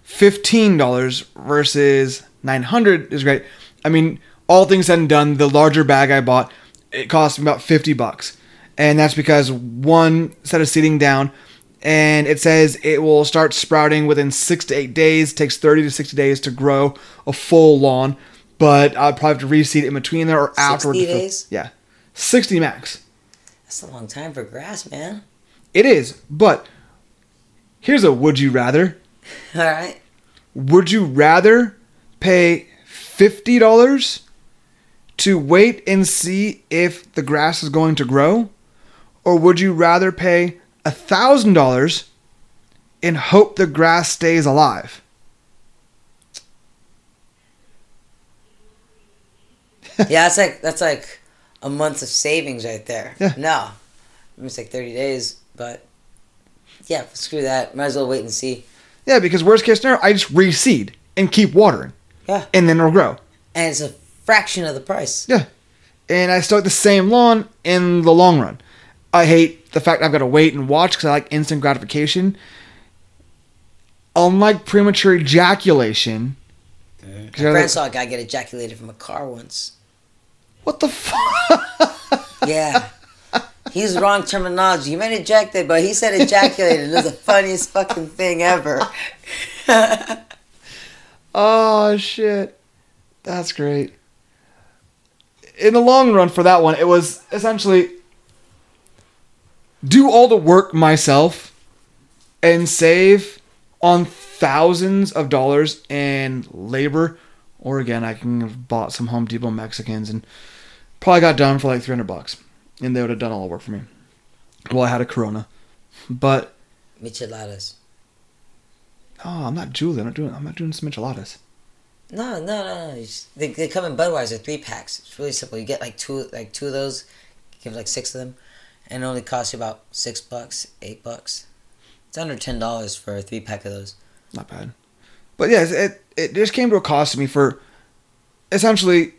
$15 versus $900 is great. I mean, all things said and done, the larger bag I bought, it cost me about $50. And that's because one set of seeding down, and it says it will start sprouting within 6 to 8 days. Takes 30 to 60 days to grow a full lawn. But I'll probably have to reseed in between there or afterwards. 60 days? Yeah. 60 max. That's a long time for grass, man. It is, but here's a would you rather. All right. Would you rather pay $50 to wait and see if the grass is going to grow? Or would you rather pay $1,000 and hope the grass stays alive? Yeah, that's like a month of savings right there. Yeah. No. It's like 30 days, but yeah, screw that. Might as well wait and see. Yeah, because worst case scenario, I just reseed and keep watering. Yeah. And then it'll grow. And it's a fraction of the price. Yeah. And I start the same lawn in the long run. I hate the fact I've got to wait and watch because I like instant gratification. Unlike premature ejaculation. My friend saw a guy get ejaculated from a car once. What the fuck? Yeah. He used wrong terminology. You meant ejected, but he said ejaculated. It was the funniest fucking thing ever. Oh, shit. That's great. In the long run for that one, it was essentially do all the work myself and save on thousands of dollars in labor. Or again, I can have bought some Home Depot Mexicans and probably got done for like $300. And they would have done all the work for me. Well, I had a Corona. But micheladas. Oh, I'm not Julie. I'm not doing some micheladas. No. They come in Budweiser 3-packs. It's really simple. You get like two of those, give like 6 of them, and it only costs you about $6, $8. It's under $10 for a 3-pack of those. Not bad. But yeah, it just came to a cost to me for essentially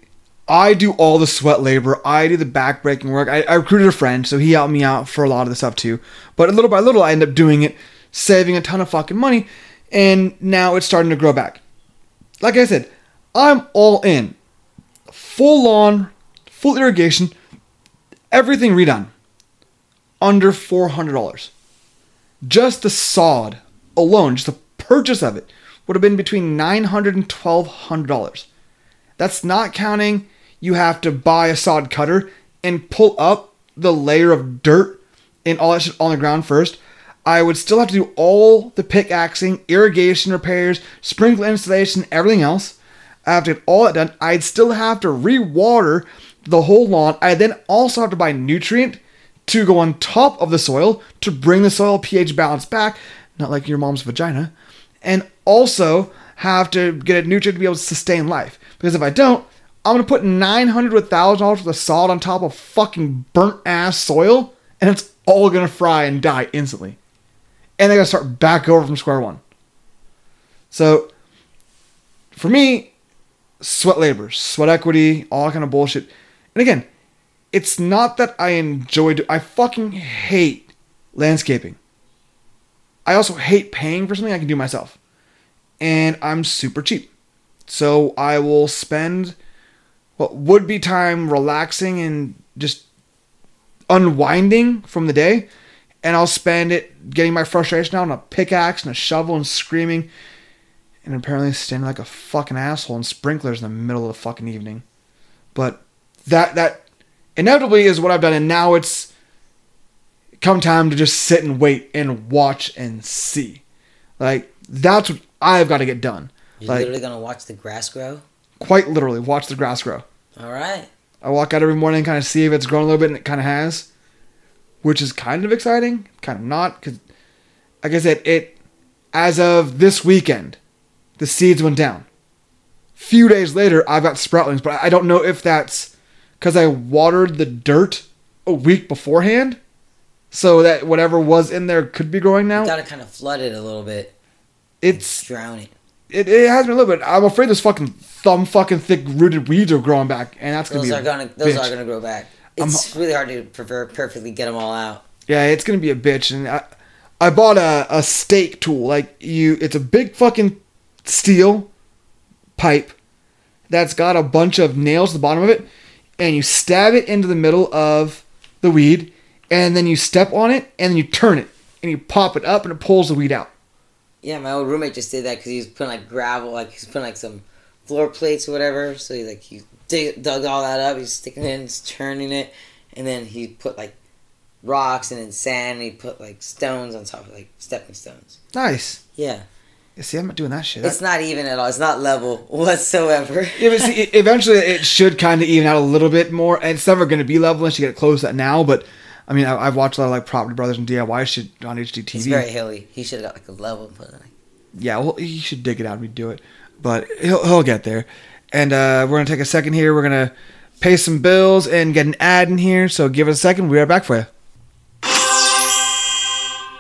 I do all the sweat labor. I do the back-breaking work. I recruited a friend, so he helped me out for a lot of the stuff too. But little by little, I end up doing it, saving a ton of fucking money, and now it's starting to grow back. Like I said, I'm all in. Full lawn, full irrigation, everything redone. Under $400. Just the sod alone, just the purchase of it, would have been between $900 and $1,200. That's not counting you have to buy a sod cutter and pull up the layer of dirt and all that shit on the ground first. I would still have to do all the pickaxing, irrigation repairs, sprinkler installation, everything else. I have to get all that done. I'd still have to rewater the whole lawn. I then also have to buy nutrient to go on top of the soil to bring the soil pH balance back, not like your mom's vagina, and also have to get a nutrient to be able to sustain life. Because if I don't, I'm going to put $900 to $1,000 worth of sod on top of fucking burnt-ass soil, and it's all going to fry and die instantly. And they got to start back over from square one. So, for me, sweat labor, sweat equity, all that kind of bullshit. And again, it's not that I enjoy I fucking hate landscaping. I also hate paying for something I can do myself. And I'm super cheap. So I will spend what would be time relaxing and just unwinding from the day. And I'll spend it getting my frustration out on a pickaxe and a shovel and screaming. And apparently standing like a fucking asshole in sprinklers in the middle of the fucking evening. But that inevitably is what I've done. And now it's come time to just sit and wait and watch and see. Like, that's what I've got to get done. You're like, literally going to watch the grass grow? Quite literally. Watch the grass grow. All right. I walk out every morning and kind of see if it's grown a little bit, and it kind of has. Which is kind of exciting, kind of not, because, like I said, as of this weekend, the seeds went down. Few days later, I've got sproutlings, but I don't know if that's because I watered the dirt a week beforehand, so that whatever was in there could be growing now. I thought it kind of flooded a little bit. It's drowning. It has been a little bit. I'm afraid those fucking thick rooted weeds are growing back, and that's going to be those are going to grow back. It's really hard to perfectly get them all out. Yeah, it's going to be a bitch. And I bought a stake tool. It's a big fucking steel pipe that's got a bunch of nails at the bottom of it. And you stab it into the middle of the weed. And then you step on it. And then you turn it. And you pop it up and it pulls the weed out. Yeah, my old roommate just did that because he was putting gravel. He was putting some floor plates or whatever. So he dug all that up, he's sticking it in, he's turning it, and then he put rocks and then sand, and he put stones on top of stepping stones. Nice. Yeah. See, I'm not doing that shit. It's not even at all. It's not level whatsoever. Yeah, but see, eventually it should kind of even out a little bit more, and it's never going to be level unless you get it close to that now, but I mean, I've watched a lot of Property Brothers and DIY shit on HGTV. It's very hilly. He should have got a level and put it. Yeah, well, he should dig it out and redo it, but he'll get there. And we're going to take a second here. We're going to pay some bills and get an ad in here. So give it a second. We'll be right back for you.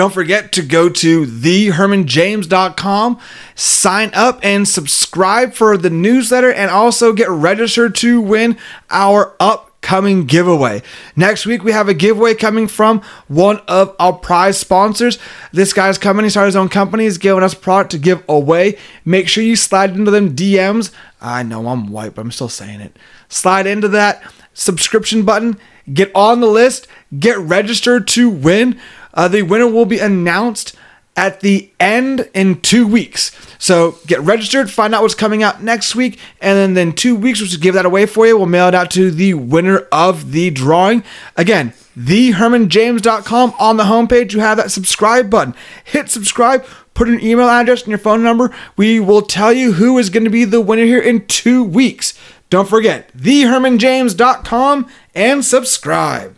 Don't forget to go to thehermanjames.com, sign up and subscribe for the newsletter, and also get registered to win our upcoming giveaway. Next week, we have a giveaway coming from one of our prize sponsors. This guy's company started his own company. He's giving us product to give away. Make sure you slide into them DMs. I know I'm white, but I'm still saying it. Slide into that subscription button. Get on the list. Get registered to win. The winner will be announced at the end in 2 weeks. So get registered, find out what's coming out next week, and then 2 weeks, we'll give that away for you. We'll mail it out to the winner of the drawing. Again, thehermanjames.com. On the homepage, you have that subscribe button. Hit subscribe, put an email address and your phone number. We will tell you who is going to be the winner here in 2 weeks. Don't forget, thehermanjames.com and subscribe.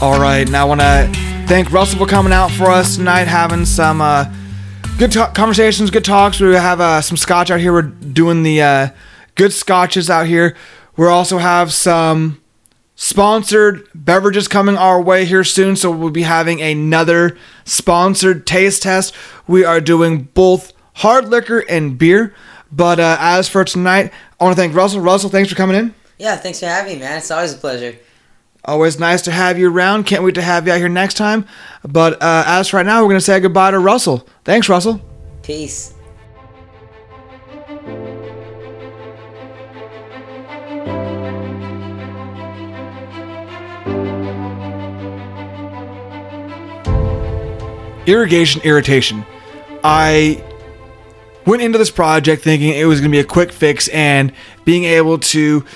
All right, now I want to thank Russell for coming out for us tonight, having some good conversations, good talks. We have some scotch out here. We're doing the good scotches out here. We also have some sponsored beverages coming our way here soon, so we'll be having another sponsored taste test. We are doing both hard liquor and beer, but as for tonight, I want to thank Russell. Russell, thanks for coming in. Yeah, thanks for having me, man. It's always a pleasure. Always nice to have you around. Can't wait to have you out here next time. But as for right now, we're going to say goodbye to Russell. Thanks, Russell. Peace. Irrigation irritation. I went into this project thinking it was going to be a quick fix and being able to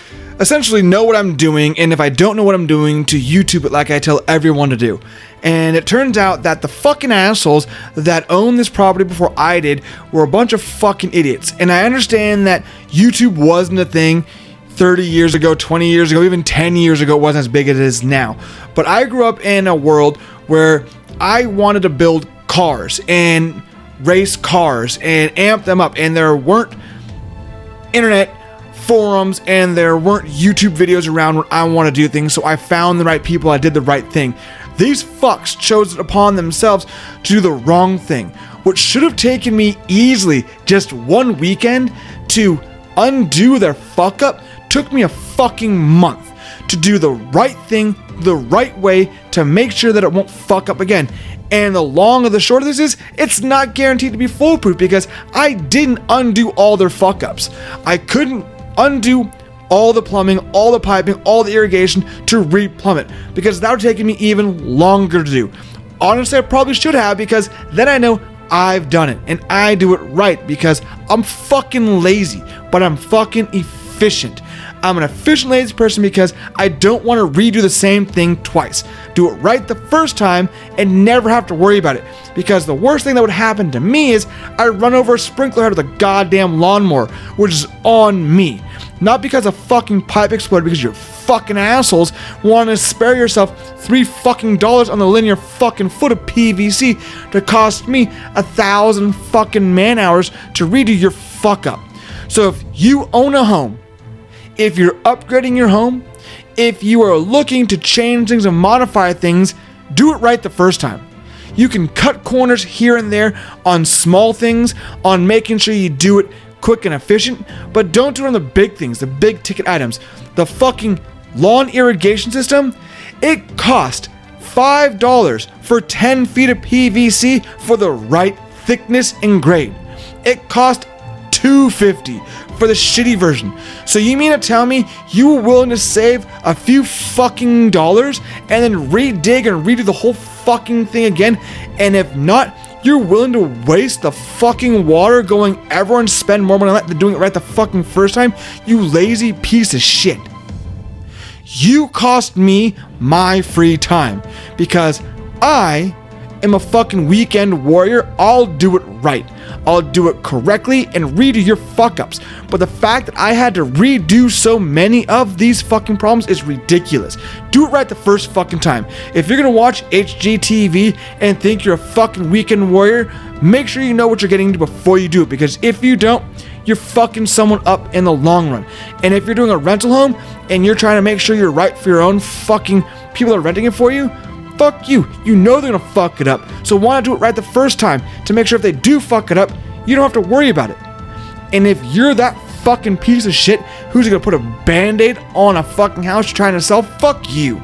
essentially know what I'm doing, and if I don't know what I'm doing, to YouTube it like I tell everyone to do. And it turns out that the fucking assholes that owned this property before I did were a bunch of fucking idiots. And I understand that YouTube wasn't a thing 30 years ago, 20 years ago, even 10 years ago. It wasn't as big as it is now. But I grew up in a world where I wanted to build cars and race cars and amp them up, and there weren't internet forums and there weren't YouTube videos around when I want to do things, so I found the right people, I did the right thing. These fucks chose it upon themselves to do the wrong thing. What should have taken me easily just one weekend to undo their fuck up took me a fucking month to do the right thing the right way to make sure that it won't fuck up again. And the long or the short of this is, it's not guaranteed to be foolproof because I didn't undo all their fuck ups. I couldn't undo all the plumbing, all the piping, all the irrigation to re-plumb it because that would have taken me even longer to do. Honestly, I probably should have, because then I know I've done it and I do it right because I'm fucking lazy, but I'm fucking efficient. I'm an efficient, lazy person because I don't want to redo the same thing twice. Do it right the first time and never have to worry about it. Because the worst thing that would happen to me is I run over a sprinkler head with a goddamn lawnmower, which is on me. Not because a fucking pipe exploded, because you fucking assholes want to spare yourself $3 fucking on the linear fucking foot of PVC to cost me 1,000 fucking man hours to redo your fuck up. So if you own a home, if you're upgrading your home, if you are looking to change things and modify things, do it right the first time. You can cut corners here and there on small things, on making sure you do it quick and efficient, but don't do it on the big things, the big ticket items. The fucking lawn irrigation system, it cost $5 for 10 feet of PVC for the right thickness and grade. It cost $2.50 for the shitty version. So you mean to tell me you were willing to save a few fucking dollars and then redig and redo the whole fucking thing again? And if not, you're willing to waste the fucking water going everywhere and spend more money than doing it right the fucking first time? You lazy piece of shit. You cost me my free time because I am a fucking weekend warrior. I'll do it right. I'll do it correctly and redo your fuck-ups. But the fact that I had to redo so many of these fucking problems is ridiculous. Do it right the first fucking time. If you're gonna watch HGTV and think you're a fucking weekend warrior, make sure you know what you're getting into before you do it, because if you don't, you're fucking someone up in the long run. And if you're doing a rental home and you're trying to make sure you're right for your own fucking people that are renting it for you, fuck you. You know they're gonna fuck it up. So why not do it right the first time to make sure if they do fuck it up, you don't have to worry about it. And if you're that fucking piece of shit who's gonna put a band-aid on a fucking house you're trying to sell, fuck you.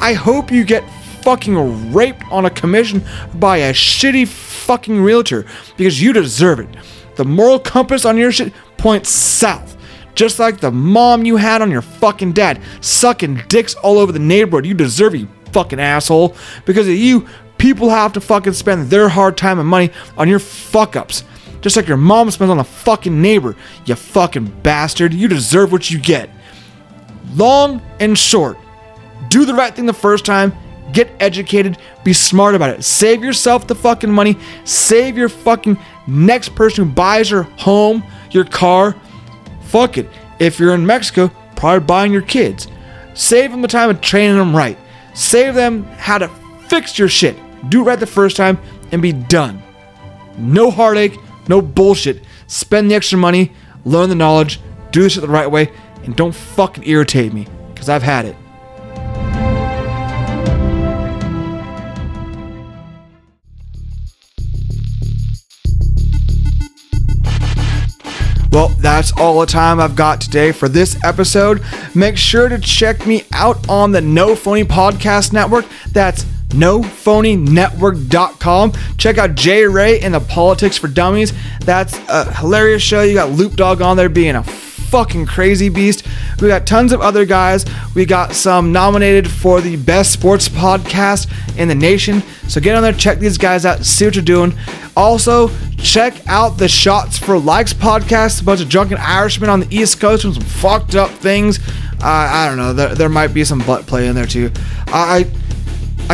I hope you get fucking raped on a commission by a shitty fucking realtor, because you deserve it. The moral compass on your shit points south. Just like the mom you had on your fucking dad, sucking dicks all over the neighborhood. You deserve it, you fucking asshole. Because of you, people have to fucking spend their hard time and money on your fuck-ups. Just like your mom spends on a fucking neighbor, you fucking bastard. You deserve what you get. Long and short, do the right thing the first time. Get educated. Be smart about it. Save yourself the fucking money. Save your fucking next person who buys your home, your car. Fuck it. If you're in Mexico, probably buying your kids. Save them the time of training them right. Save them how to fix your shit. Do it right the first time and be done. No heartache. No bullshit. Spend the extra money. Learn the knowledge. Do this shit the right way. And don't fucking irritate me, because I've had it. Well, that's all the time I've got today for this episode. Make sure to check me out on the No Phony Podcast Network. That's nophonynetwork.com. Check out J Ray and the Politics for Dummies. That's a hilarious show. You got Loop Dog on there being a fucking crazy beast. We got tons of other guys. We got some nominated for the best sports podcast in the nation. So get on there, check these guys out, see what you're doing. Also, check out the Shots for Likes podcast. A bunch of drunken Irishmen on the East Coast doing some fucked up things. I don't know. There might be some butt play in there too. I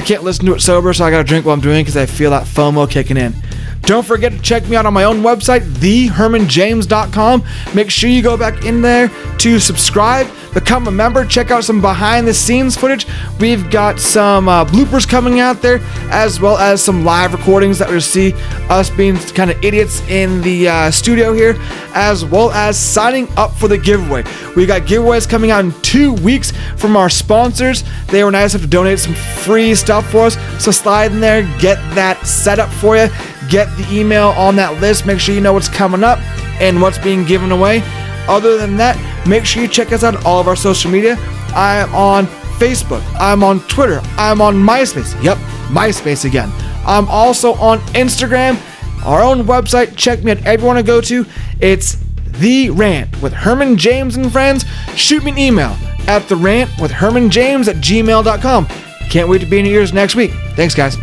can't listen to it sober, so I gotta drink while I'm doing it because I feel that FOMO kicking in. Don't forget to check me out on my own website, thehermanjames.com. Make sure you go back in there to subscribe, become a member, check out some behind-the-scenes footage. We've got some bloopers coming out there, as well as some live recordings that we'll see us being kind of idiots in the studio here, as well as signing up for the giveaway. We got giveaways coming out in 2 weeks from our sponsors. They were nice enough to donate some free stuff for us, so slide in there, get that set up for you. Get the email on that list. Make sure you know what's coming up and what's being given away. Other than that, make sure you check us out on all of our social media. I'm on Facebook. I'm on Twitter. I'm on MySpace. Yep, MySpace again. I'm also on Instagram. Our own website. Check me at everywhere you want to go to. It's The Rant with Herman James and Friends. Shoot me an email at therantwithhermanjames@gmail.com. Can't wait to be in your ears next week. Thanks, guys.